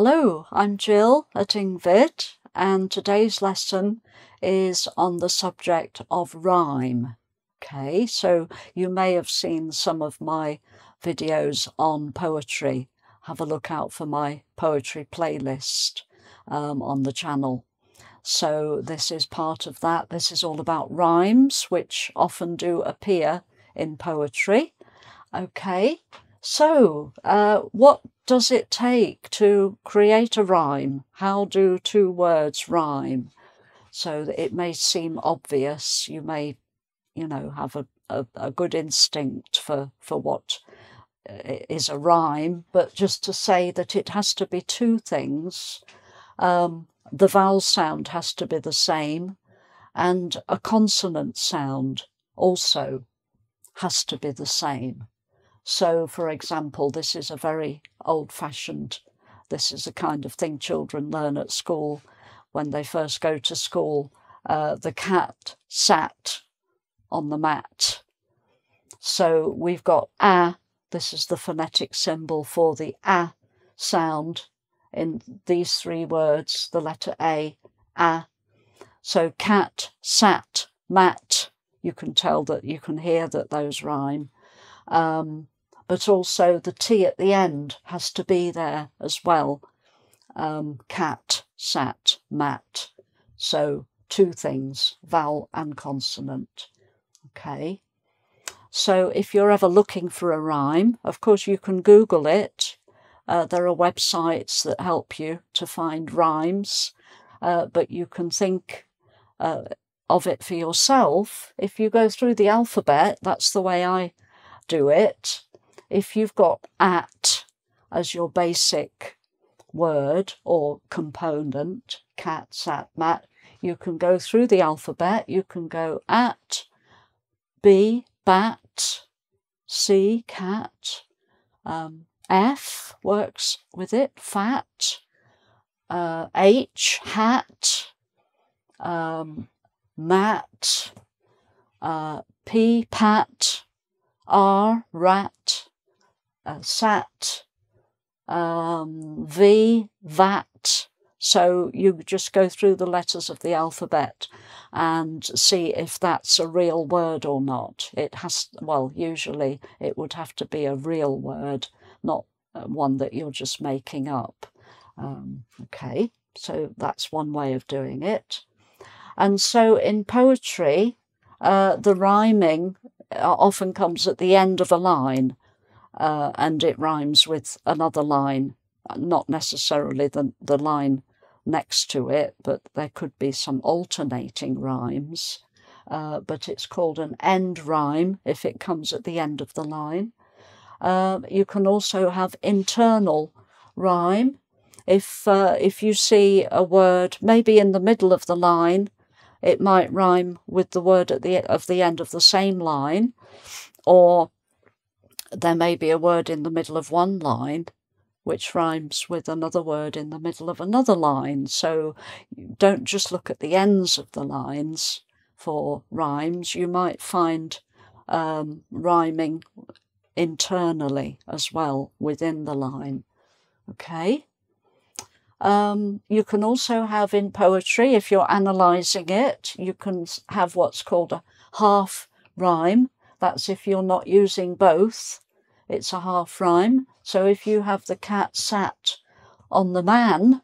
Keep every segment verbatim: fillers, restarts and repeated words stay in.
Hello, I'm Jill at engVid, and today's lesson is on the subject of rhyme. Okay, so you may have seen some of my videos on poetry. Have a look out for my poetry playlist um, on the channel. So this is part of that. This is all about rhymes, which often do appear in poetry. Okay, so uh, what does it take to create a rhyme? How do two words rhyme? So that it may seem obvious, you may, you know, have a, a, a good instinct for, for what is a rhyme, but just to say that it has to be two things. Um, the vowel sound has to be the same, and a consonant sound also has to be the same. So, for example, this is a very old-fashioned, this is the kind of thing children learn at school when they first go to school. Uh, the cat sat on the mat. So we've got a, this is the phonetic symbol for the a sound in these three words, the letter a, a. So cat, sat, mat, you can tell that, you can hear that those rhyme. Um, But also the T at the end has to be there as well. Um, cat, sat, mat. So two things, vowel and consonant. Okay. So if you're ever looking for a rhyme, of course you can Google it. Uh, there are websites that help you to find rhymes. Uh, but you can think uh, of it for yourself. If you go through the alphabet, that's the way I do it. If you've got at as your basic word or component, cat, sat, mat, you can go through the alphabet. You can go at, b, bat, c, cat, um, f works with it, fat, uh, h, hat, um, mat, uh, p, pat, r, rat, Uh, sat, um, v, vat. So you just go through the letters of the alphabet and see if that's a real word or not. It has, well, usually it would have to be a real word, not one that you're just making up. Um, okay, so that's one way of doing it. And so in poetry, uh, the rhyming often comes at the end of a line. Uh, and it rhymes with another line, not necessarily the, the line next to it, but there could be some alternating rhymes. Uh, but it's called an end rhyme if it comes at the end of the line. Uh, you can also have internal rhyme. If, uh, if you see a word maybe in the middle of the line, it might rhyme with the word at the, of the end of the same line, or there may be a word in the middle of one line which rhymes with another word in the middle of another line. So don't just look at the ends of the lines for rhymes. You might find um, rhyming internally as well within the line. Okay. Um, you can also have in poetry, if you're analysing it, you can have what's called a half rhyme. That's if you're not using both, it's a half rhyme. So if you have the cat sat on the man,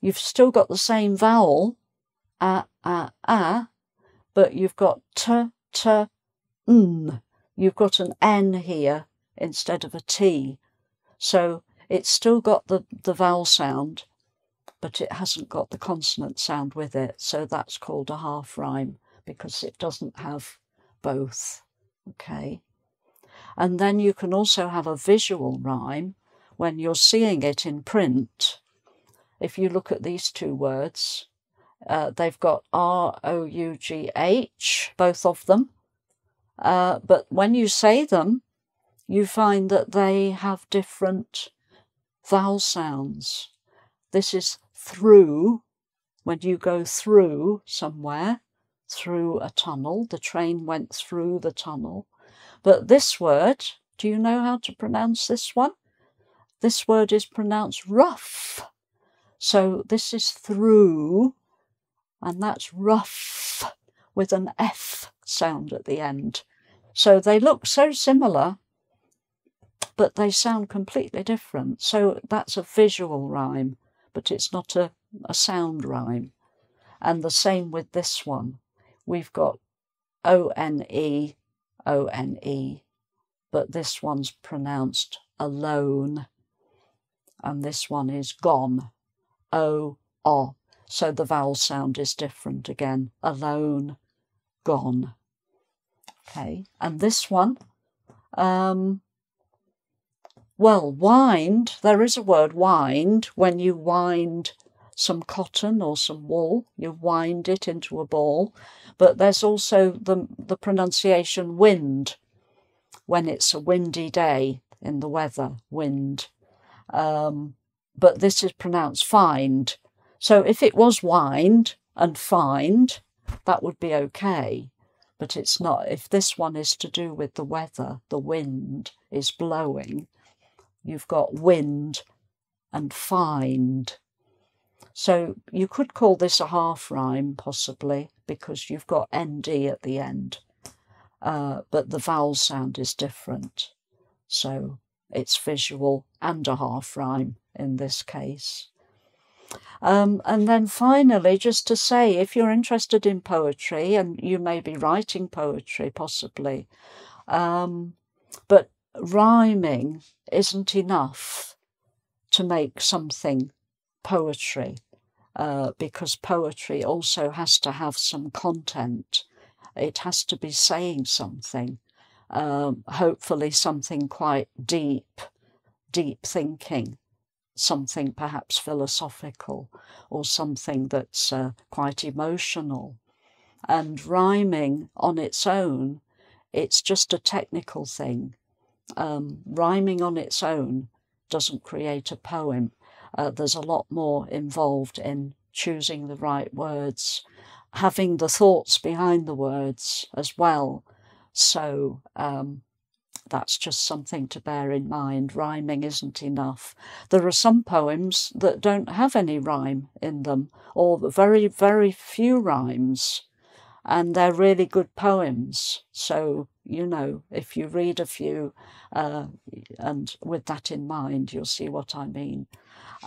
you've still got the same vowel, a, a, a, but you've got t, t, m. You've got an N here instead of a T. So it's still got the, the vowel sound, but it hasn't got the consonant sound with it. So that's called a half rhyme because it doesn't have both. Okay, and then you can also have a visual rhyme when you're seeing it in print. If you look at these two words, uh, they've got R O U G H, both of them, uh, but when you say them, you find that they have different vowel sounds. This is through, when you go through somewhere, through a tunnel, the train went through the tunnel. But this word, do you know how to pronounce this one? This word is pronounced rough. So this is through, and that's rough with an F sound at the end. So they look so similar, but they sound completely different. So that's a visual rhyme, but it's not a, a sound rhyme. And the same with this one. We've got O N E, O N E, but this one's pronounced alone. And this one is gone, O, O. So the vowel sound is different again. Alone, gone. Okay, and this one, um, well, wind, there is a word, wind. When you wind some cotton or some wool, you wind it into a ball. But there's also the, the pronunciation wind, when it's a windy day in the weather, wind. Um, but this is pronounced find. So if it was wind and find, that would be okay. But it's not. If this one is to do with the weather, the wind is blowing, you've got wind and find. So you could call this a half rhyme, possibly, because you've got N D at the end. Uh, but the vowel sound is different. So it's visual and a half rhyme in this case. Um, and then finally, just to say, if you're interested in poetry, and you may be writing poetry, possibly, um, but rhyming isn't enough to make something poetry, uh, because poetry also has to have some content. It has to be saying something, um, hopefully something quite deep, deep thinking. Something perhaps philosophical, or something that's uh, quite emotional. And rhyming on its own, it's just a technical thing. Um, rhyming on its own doesn't create a poem. Uh, there's a lot more involved in choosing the right words, having the thoughts behind the words as well. So um, that's just something to bear in mind. Rhyming isn't enough. There are some poems that don't have any rhyme in them, or very, very few rhymes, and they're really good poems. So, you know, if you read a few, uh, and with that in mind, you'll see what I mean.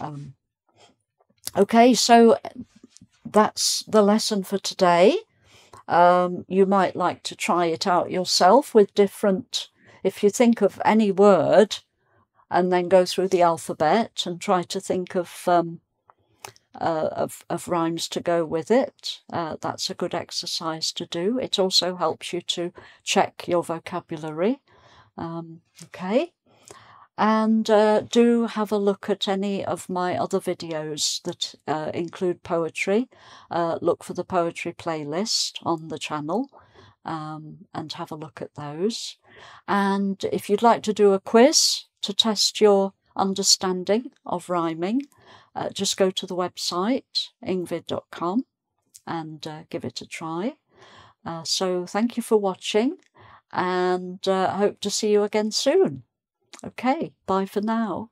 Um, okay, so that's the lesson for today. Um, you might like to try it out yourself with different... If you think of any word and then go through the alphabet and try to think of um, uh, of, of rhymes to go with it, uh, that's a good exercise to do. It also helps you to check your vocabulary. Um, okay, and uh, do have a look at any of my other videos that uh, include poetry. Uh, look for the poetry playlist on the channel. Um, and have a look at those. And if you'd like to do a quiz to test your understanding of rhyming, uh, just go to the website engvid dot com and uh, give it a try. Uh, so thank you for watching, and uh, hope to see you again soon. Okay, bye for now.